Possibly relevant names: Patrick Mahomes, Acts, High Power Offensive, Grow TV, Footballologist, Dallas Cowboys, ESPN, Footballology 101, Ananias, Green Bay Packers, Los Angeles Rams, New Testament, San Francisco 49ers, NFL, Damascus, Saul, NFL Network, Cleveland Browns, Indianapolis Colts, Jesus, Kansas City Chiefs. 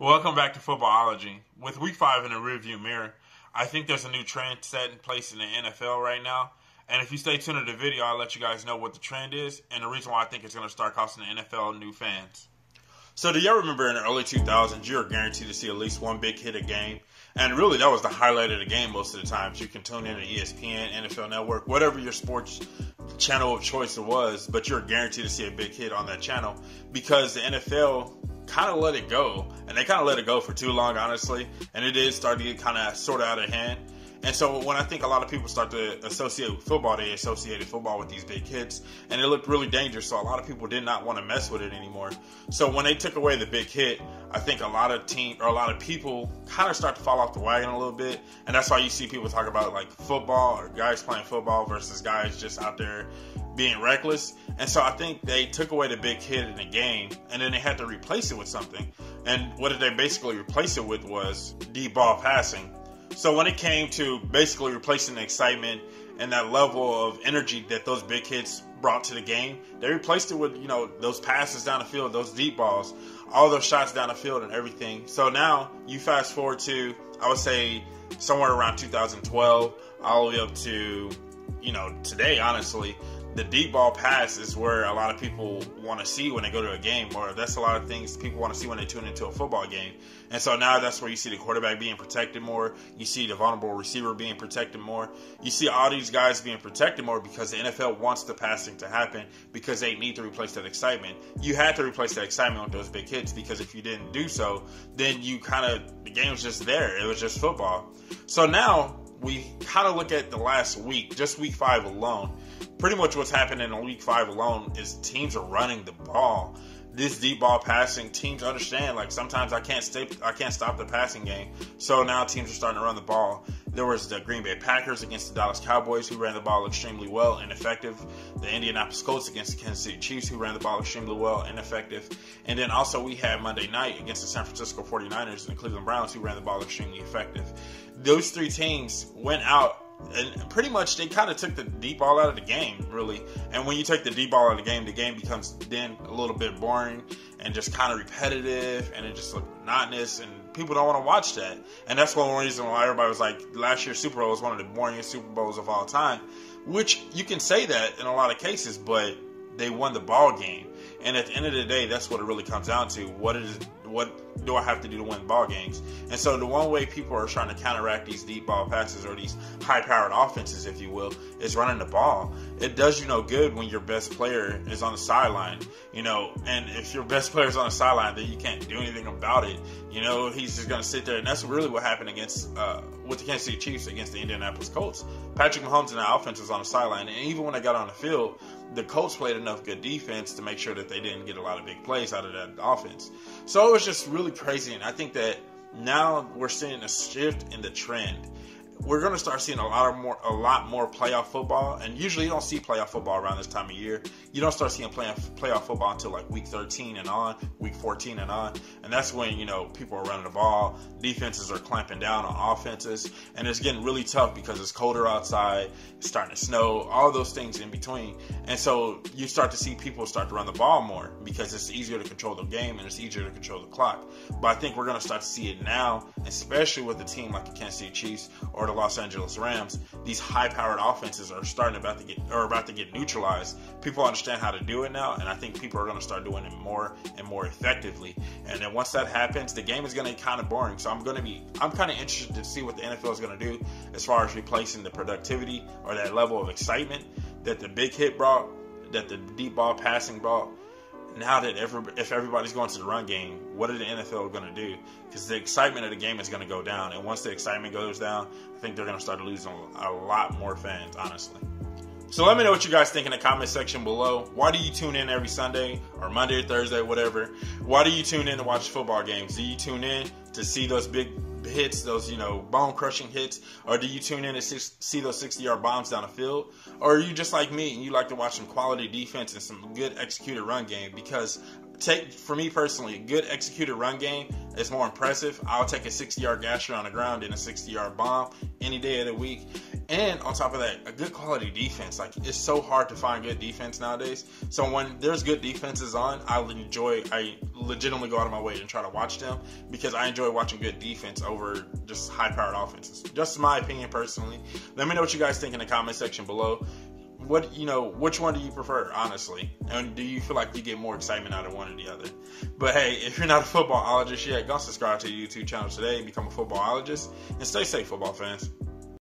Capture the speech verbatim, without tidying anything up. Welcome back to Footballology. With week five in the rearview mirror, I think there's a new trend set in place in the N F L right now. And if you stay tuned to the video, I'll let you guys know what the trend is and the reason why I think it's going to start costing the N F L new fans. So do y'all remember in the early two thousands, you were guaranteed to see at least one big hit a game? And really, that was the highlight of the game most of the time. You can tune in to E S P N, N F L Network, whatever your sports channel of choice it was, but you're guaranteed to see a big hit on that channel because the N F L kind of let it go. And they kind of let it go for too long, honestly. And it did start to get kind of sort of out of hand. And so when I think a lot of people start to associate with football, they associated football with these big hits. And it looked really dangerous, so a lot of people did not want to mess with it anymore. So when they took away the big hit, I think a lot of team or a lot of people kind of start to fall off the wagon a little bit. And that's why you see people talk about like football or guys playing football versus guys just out there being reckless. And so I think they took away the big hit in the game, and then they had to replace it with something. And what did they basically replace it with was deep ball passing. So when it came to basically replacing the excitement and that level of energy that those big hits brought to the game, they replaced it with, you know, those passes down the field, those deep balls, all those shots down the field and everything. So now you fast forward to, I would say, somewhere around two thousand twelve, all the way up to, you know, today, honestly. The deep ball pass is where a lot of people want to see when they go to a game, or that's a lot of things people want to see when they tune into a football game. And so now that's where you see the quarterback being protected more. You see the vulnerable receiver being protected more. You see all these guys being protected more because the N F L wants the passing to happen because they need to replace that excitement. You had to replace that excitement with those big hits because if you didn't do so, then you kind of, the game was just there. It was just football. So now we kind of look at the last week, just week five alone. Pretty much what's happening in week five alone is teams are running the ball. This deep ball passing, teams understand, like, sometimes I can't stay, I can't stop the passing game. So now teams are starting to run the ball. There was the Green Bay Packers against the Dallas Cowboys, who ran the ball extremely well and effective. The Indianapolis Colts against the Kansas City Chiefs, who ran the ball extremely well and effective. And then also we had Monday night against the San Francisco forty-niners and the Cleveland Browns, who ran the ball extremely effective. Those three teams went out, and pretty much they kind of took the deep ball out of the game, really. And when you take the deep ball out of the game, the game becomes then a little bit boring and just kind of repetitive, and it just looked monotonous, and people don't want to watch that. And that's one reason why everybody was like, last year's Super Bowl was one of the boringest Super Bowls of all time, which you can say that in a lot of cases, but they won the ball game. And at the end of the day, that's what it really comes down to. What is What do I have to do to win ball games? And so the one way people are trying to counteract these deep ball passes or these high-powered offenses, if you will, is running the ball. It does you no good when your best player is on the sideline, you know. And if your best player is on the sideline, then you can't do anything about it. You know, he's just going to sit there. And that's really what happened against uh, with the Kansas City Chiefs against the Indianapolis Colts. Patrick Mahomes and the offense was on the sideline. And even when they got on the field, the Colts played enough good defense to make sure that they didn't get a lot of big plays out of that offense. So it was just really crazy. And I think that now we're seeing a shift in the trend. We're going to start seeing a lot of more, a lot more playoff football. And usually you don't see playoff football around this time of year. You don't start seeing playoff, playoff football until like week thirteen and on, week fourteen and on. And that's when, you know, people are running the ball. Defenses are clamping down on offenses. And it's getting really tough because it's colder outside, it's starting to snow, all those things in between. And so you start to see people start to run the ball more because it's easier to control the game and it's easier to control the clock. But I think we're going to start to see it now, especially with a team like the Kansas City Chiefs or the Los Angeles Rams. These high-powered offenses are starting about to get or about to get neutralized. People understand how to do it now, and I think people are going to start doing it more and more effectively. And then once that happens, the game is going to be kind of boring. So I'm going to be I'm kind of interested to see what the N F L is going to do as far as replacing the productivity or that level of excitement that the big hit brought, that the deep ball passing brought. Now that every, if everybody's going to the run game, what are the N F L going to do? Because the excitement of the game is going to go down. And once the excitement goes down, I think they're going to start losing a lot more fans, honestly. So let me know what you guys think in the comment section below. Why do you tune in every Sunday or Monday or Thursday, whatever? Why do you tune in to watch football games? Do you tune in to see those big hits, those, you know, bone-crushing hits? Or do you tune in to see those sixty-yard bombs down the field? Or are you just like me and you like to watch some quality defense and some good executed run game? Because take for me personally, a good executed run game is more impressive. I'll take a sixty-yard gasher on the ground than a sixty-yard bomb any day of the week. And on top of that, a good quality defense. Like, it's so hard to find good defense nowadays. So when there's good defenses on, I enjoy, I legitimately go out of my way and try to watch them because I enjoy watching good defense over just high-powered offenses. Just my opinion personally. Let me know what you guys think in the comment section below. What, you know, which one do you prefer, honestly? And do you feel like you get more excitement out of one or the other? But hey, if you're not a footballologist yet, go subscribe to the YouTube channel today and become a footballologist. And stay safe, football fans.